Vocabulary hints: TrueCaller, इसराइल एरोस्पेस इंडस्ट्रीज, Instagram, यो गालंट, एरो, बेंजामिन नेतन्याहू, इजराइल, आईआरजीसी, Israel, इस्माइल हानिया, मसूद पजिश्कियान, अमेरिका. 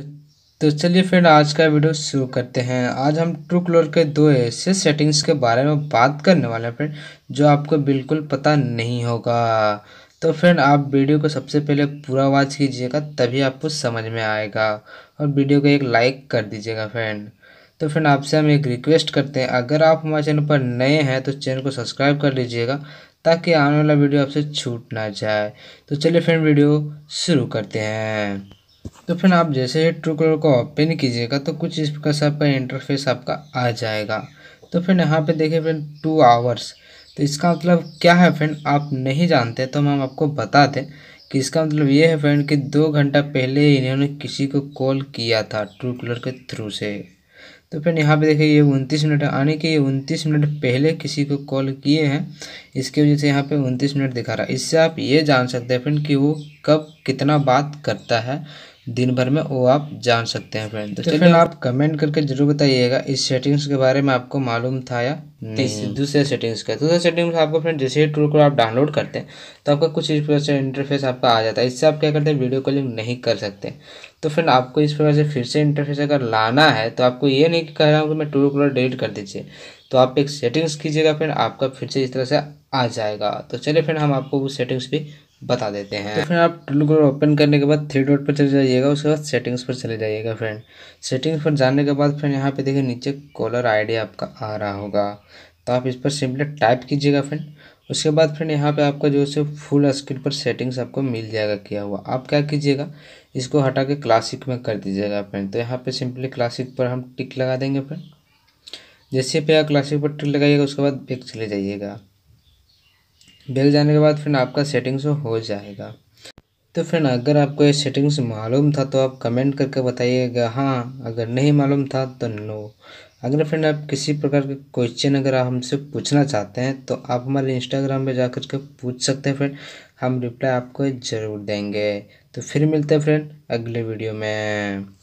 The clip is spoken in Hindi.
तो चलिए फ्रेंड आज का वीडियो शुरू करते हैं। आज हम ट्रूकॉलर के दो ऐसे सेटिंग्स के बारे में बात करने वाले हैं फ्रेंड जो आपको बिल्कुल पता नहीं होगा। तो फ्रेंड आप वीडियो को सबसे पहले पूरा वॉच कीजिएगा तभी आपको समझ में आएगा और वीडियो को एक लाइक कर दीजिएगा फ्रेंड। तो फ्रेंड आपसे हम एक रिक्वेस्ट करते हैं, अगर आप हमारे चैनल पर नए हैं तो चैनल को सब्सक्राइब कर लीजिएगा ताकि आने वाला वीडियो आपसे छूट ना जाए। तो चलिए फ्रेंड वीडियो शुरू करते हैं। तो फ्रेंड आप जैसे ही ट्रूकॉलर को ओपन कीजिएगा तो कुछ इस प्रकार से आपका इंटरफेस आपका आ जाएगा। तो फ्रेंड यहाँ पे देखिए फ्रेंड 2 आवर्स, तो इसका मतलब क्या है फ्रेंड आप नहीं जानते तो हम आपको बता दें कि इसका मतलब ये है फ्रेंड कि 2 घंटा पहले इन्होंने किसी को कॉल किया था ट्रूकॉलर के थ्रू से। तो फ्रेंड यहाँ पे देखिए ये 29 मिनट है, यानी कि ये 29 मिनट पहले किसी को कॉल किए हैं, इसकी वजह से यहाँ पे 29 मिनट दिखा रहा है। इससे आप ये जान सकते हैं फ्रेंड कि वो कब कितना बात करता है दिन भर में, वो आप जान सकते हैं फ्रेंड। तो फ्रेंड आप कमेंट करके जरूर बताइएगा इस सेटिंग्स के बारे में आपको मालूम था या नहीं। दूसरे सेटिंग्स का दूसरे सेटिंग्स आपको फ्रेंड जैसे ही ट्रूकॉलर आप डाउनलोड करते हैं तो आपका कुछ इस प्रकार से इंटरफेस आपका आ जाता है। इससे आप क्या करते हैं वीडियो कॉलिंग नहीं कर सकते। तो फ्रेंड आपको इस प्रकार से फिर से इंटरफेस अगर लाना है तो आपको ये नहीं कह रहा हूँ कि मैं ट्रूकॉलर डिलीट कर दीजिए, तो आप एक सेटिंग्स कीजिएगा फ्रेंड आपका फिर से इस तरह से आ जाएगा। तो चलिए फ्रेंड हम आपको वो सेटिंग्स भी बता देते हैं। तो फ्रेंड आप ट्रूकॉलर ओपन करने के बाद 3 डॉट पर चले जाइएगा, उसके बाद सेटिंग्स पर चले जाइएगा फ्रेंड। सेटिंग्स पर जाने के बाद फ्रेंड यहाँ पे देखिए नीचे कॉलर आईडी आपका आ रहा होगा, तो आप इस पर सिंपली टाइप कीजिएगा फ्रेंड। उसके बाद फ्रेंड यहाँ पे आपका जो है फुल स्क्रीन पर सेटिंग्स आपको मिल जाएगा किया हुआ। आप क्या कीजिएगा इसको हटा के क्लासिक में कर दीजिएगा फ्रेंड। तो यहाँ पर सिंपली क्लासिक पर हम टिक लगा देंगे फ्रेंड। जैसे पे क्लासिक पर टिक लगाइएगा उसके बाद बैक चले जाइएगा। बैक जाने के बाद फ्रेंड आपका सेटिंग्स हो जाएगा। तो फ्रेंड अगर आपको ये सेटिंग्स मालूम था तो आप कमेंट करके बताइएगा हाँ, अगर नहीं मालूम था तो नो। अगर फ्रेंड आप किसी प्रकार के क्वेश्चन अगर आप हमसे पूछना चाहते हैं तो आप हमारे इंस्टाग्राम पे जाकर के पूछ सकते हैं फ्रेंड, हम रिप्लाई आपको ज़रूर देंगे। तो फिर मिलते हैं फ्रेंड अगले वीडियो में।